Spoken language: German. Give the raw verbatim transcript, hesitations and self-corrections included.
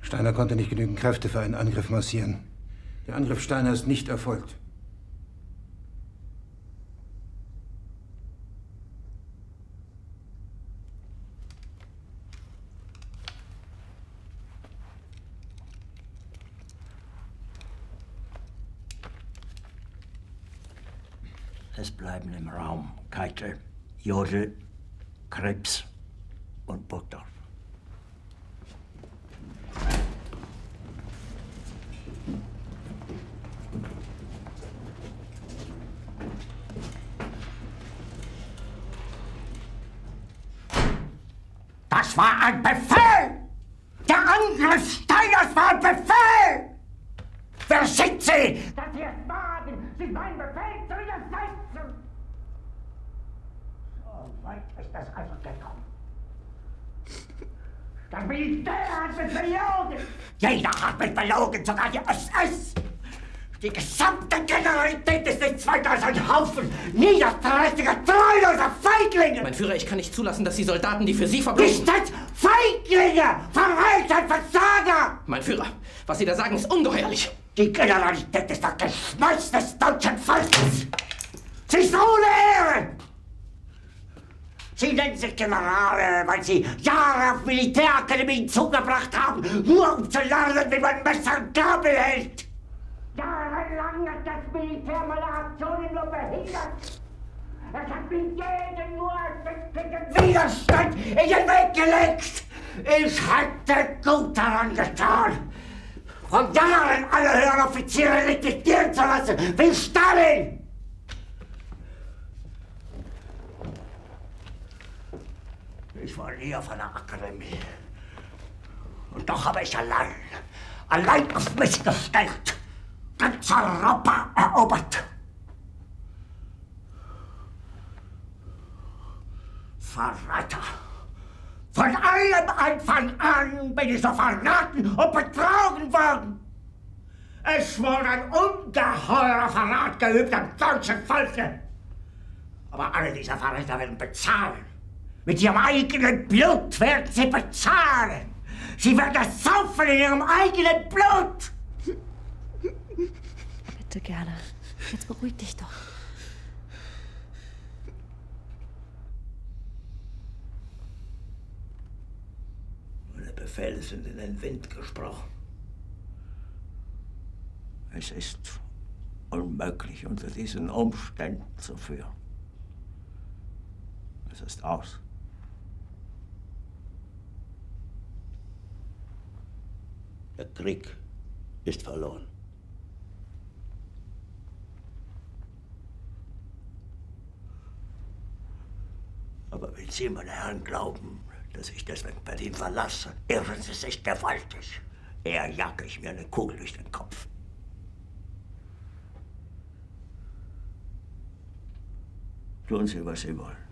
Steiner konnte nicht genügend Kräfte für einen Angriff massieren. Der Angriff Steiner ist nicht erfolgt. Es bleiben im Raum Keitel, Jodl, Krebs und Burgdorf. Das war ein Befehl! Der Angriff Steiners war ein Befehl! Wer schickt Sie? Dass Sie es wagen, sich meinen Befehl zu widersetzen! So weit ist das also gekommen. Das Militär hat mich belogen! Jeder hat mich belogen, sogar die S S! Die gesamte Generalität ist nichts weiter als ein Haufen niederträchtiger, treuloser Feiglinge! Mein Führer, ich kann nicht zulassen, dass die Soldaten, die für Sie verbringen... Nicht als Feiglinge! Verreiter, Versager! Mein Führer, was Sie da sagen, ist ungeheuerlich! Die Generalität ist das Geschmeiß des deutschen Volkes! Sie ist ohne Ehre! Sie nennen sich Generale, weil Sie Jahre auf Militärakademien zugebracht haben, nur um zu lernen, wie man Messer und Gabel hält! Jahrelang hat das Militär meine Aktionen nur behindert. Es hat mir jeden nur erwecklichen Widerstand in den Weg gelegt. Ich hätte gut daran getan, von Jahren alle höheren Offiziere liquidieren zu lassen, wie Stalin. Ich war nie auf einer Akademie. Und doch habe ich allein, allein auf mich gestellt, ganz Europa erobert. Verräter! Von allem Anfang an bin ich so verraten und betrogen worden. Es wurde ein ungeheurer Verrat geübt am deutschen Volke. Aber alle diese Verräter werden bezahlen. Mit ihrem eigenen Blut werden sie bezahlen. Sie werden das saufen in ihrem eigenen Blut. Bitte gerne. Jetzt beruhig dich doch. Meine Befehle sind in den Wind gesprochen. Es ist unmöglich, unter diesen Umständen zu führen. Es ist aus. Der Krieg ist verloren. Aber wenn Sie, meine Herren, glauben, dass ich deswegen Berlin verlasse, irren Sie sich gewaltig. Eher jage ich mir eine Kugel durch den Kopf. Tun Sie, was Sie wollen.